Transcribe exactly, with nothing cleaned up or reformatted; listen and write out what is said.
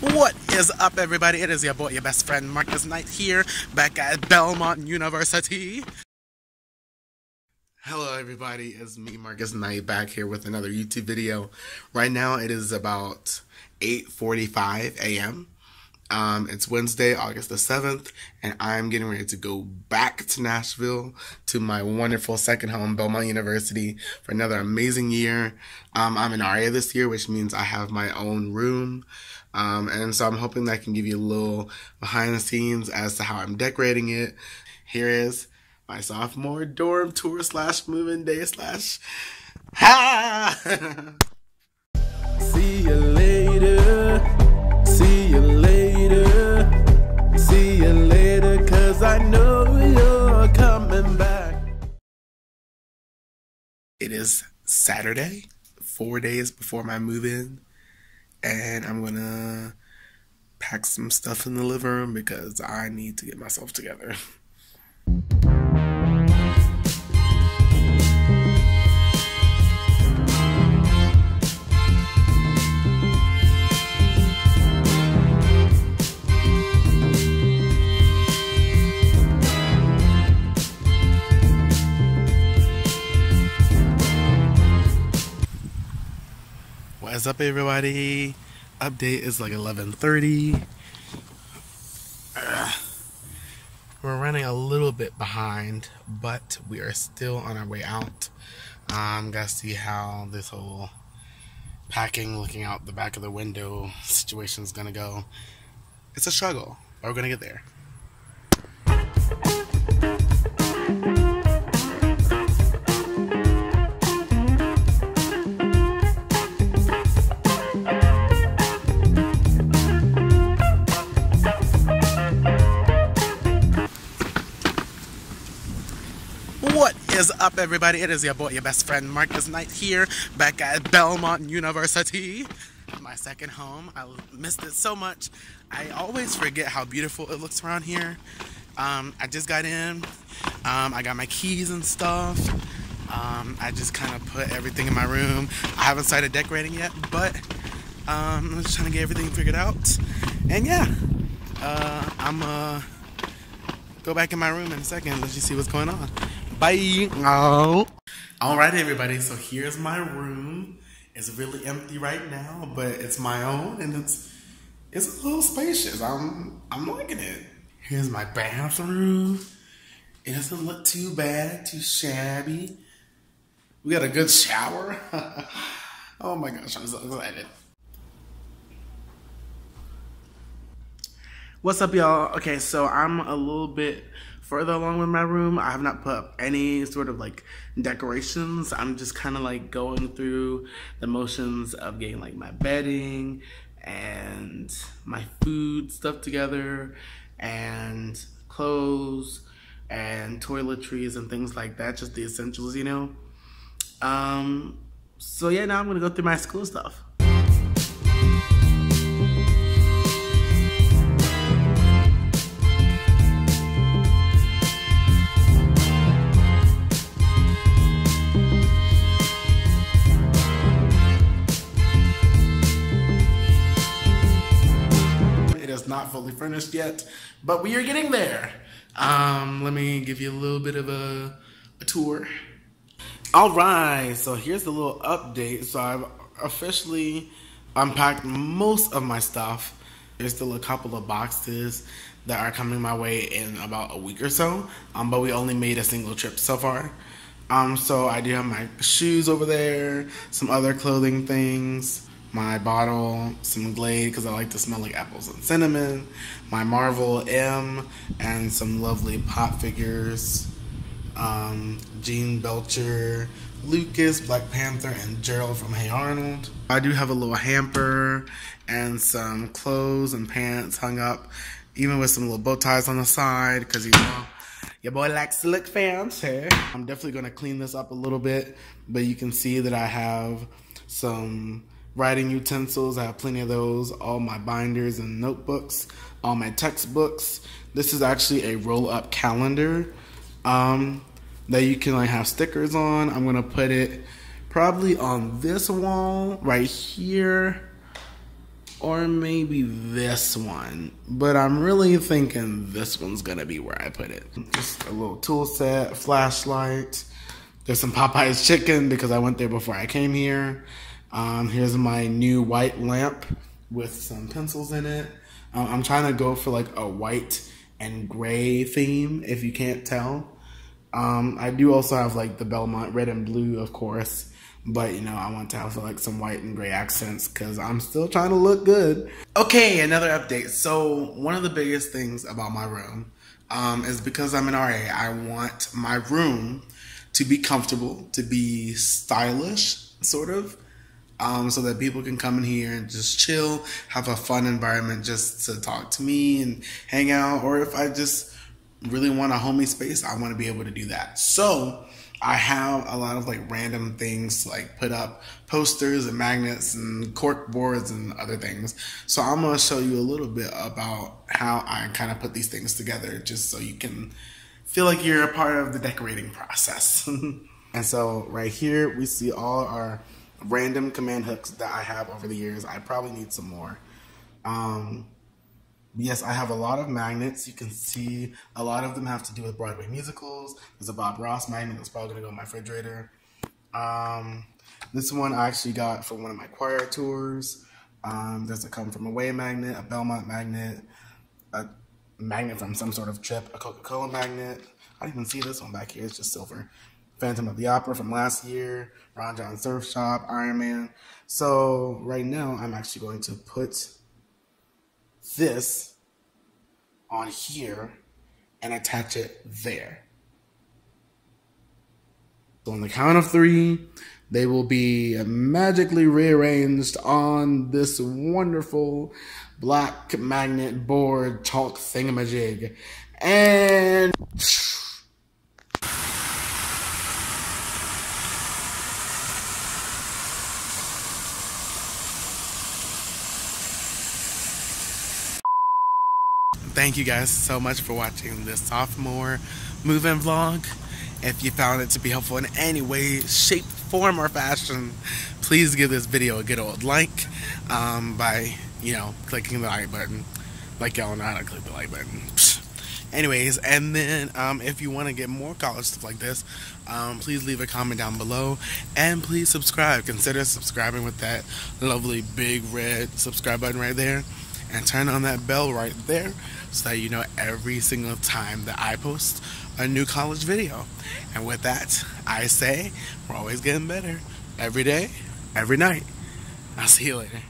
What is up, everybody? It is your boy, your best friend, Marcus Knight here, back at Belmont University. Hello, everybody. It's me, Marcus Knight, back here with another YouTube video. Right now, it is about eight forty-five a m Um, it's Wednesday, August the seventh, and I'm getting ready to go back to Nashville to my wonderful second home, Belmont University, for another amazing year. Um, I'm in ARIA this year, which means I have my own room. Um, and so I'm hoping that I can give you a little behind the scenes as to how I'm decorating it. Here is my sophomore dorm tour slash move-in day slash ha! See you later. See you later. See you later, cause I know you're coming back. It is Saturday, four days before my move-in, and I'm gonna pack some stuff in the living room because I need to get myself together. What's up, everybody? Update is like eleven thirty. Ugh. We're running a little bit behind, but we are still on our way out. Um, gotta see how this whole packing, looking out the back of the window situation is gonna go. It's a struggle, but we're gonna get there. Is up, everybody? It is your boy, your best friend, Marcus Knight here, back at Belmont University, my second home. I missed it so much. I always forget how beautiful it looks around here. Um, I just got in. Um, I got my keys and stuff. Um, I just kind of put everything in my room. I haven't started decorating yet, but um, I'm just trying to get everything figured out. And yeah, uh, I'm uh go back in my room in a second. Let you see what's going on. Bye. Oh. All right, everybody. So here's my room. It's really empty right now, but it's my own, and it's it's a little spacious. I'm I'm liking it. Here's my bathroom. It doesn't look too bad, too shabby. We got a good shower. Oh my gosh, I'm so excited. What's up, y'all? Okay, so I'm a little bit further along with my room. I have not put up any sort of like decorations. I'm just kind of like going through the motions of getting like my bedding and my food stuff together and clothes and toiletries and things like that, just the essentials, you know. Um, so yeah, now I'm gonna go through my school stuff. Not fully furnished yet, but we are getting there. Um, let me give you a little bit of a, a tour. All right, so here's a little update. So I've officially unpacked most of my stuff. There's still a couple of boxes that are coming my way in about a week or so, um, but we only made a single trip so far. Um, so I do have my shoes over there, some other clothing things, my bottle, some Glade, because I like to smell like apples and cinnamon, my Marvel M, and some lovely pop figures, um, Gene Belcher, Lucas, Black Panther, and Gerald from Hey Arnold. I do have a little hamper and some clothes and pants hung up, even with some little bow ties on the side, because you know, your boy likes to look fancy. I'm definitely going to clean this up a little bit, but you can see that I have some writing utensils. I have plenty of those, all my binders and notebooks, all my textbooks. This is actually a roll-up calendar um, that you can like have stickers on. I'm gonna put it probably on this wall right here, or maybe this one, but I'm really thinking this one's gonna be where I put it. Just a little tool set, flashlight. There's some Popeye's chicken because I went there before I came here. Um, here's my new white lamp with some pencils in it. Um, I'm trying to go for like a white and gray theme, if you can't tell. Um, I do also have like the Belmont red and blue, of course, but you know, I want to have like some white and gray accents because I'm still trying to look good. Okay, another update. So one of the biggest things about my room um, is because I'm an A R I A, I want my room to be comfortable, to be stylish, sort of, um, so that people can come in here and just chill, have a fun environment just to talk to me and hang out. Or if I just really want a homey space, I want to be able to do that. So I have a lot of like random things like put up, posters and magnets and cork boards and other things. So I'm going to show you a little bit about how I kind of put these things together just so you can feel like you're a part of the decorating process. And so right here, we see all our random command hooks that I have over the years. I probably need some more. Um, yes, I have a lot of magnets. You can see a lot of them have to do with Broadway musicals. There's a Bob Ross magnet that's probably gonna go in my refrigerator. Um, this one I actually got from one of my choir tours. Um, there's a Come From Away magnet, a Belmont magnet, a magnet from some sort of trip, a Coca-Cola magnet. I didn't even see this one back here, it's just silver. Phantom of the Opera from last year, Ron Jon Surf Shop, Iron Man. So right now I'm actually going to put this on here and attach it there. So on the count of three, they will be magically rearranged on this wonderful black magnet board chalk thingamajig. And thank you guys so much for watching this sophomore move-in vlog. If you found it to be helpful in any way, shape, form, or fashion, please give this video a good old like um, by, you know, clicking the like button. Like y'all know how to click the like button. Psh. Anyways, and then um, if you want to get more college stuff like this, um, please leave a comment down below. And please subscribe. Consider subscribing with that lovely big red subscribe button right there. And turn on that bell right there so that you know every single time that I post a new college video. And with that, I say we're always getting better every day, every night. I'll see you later.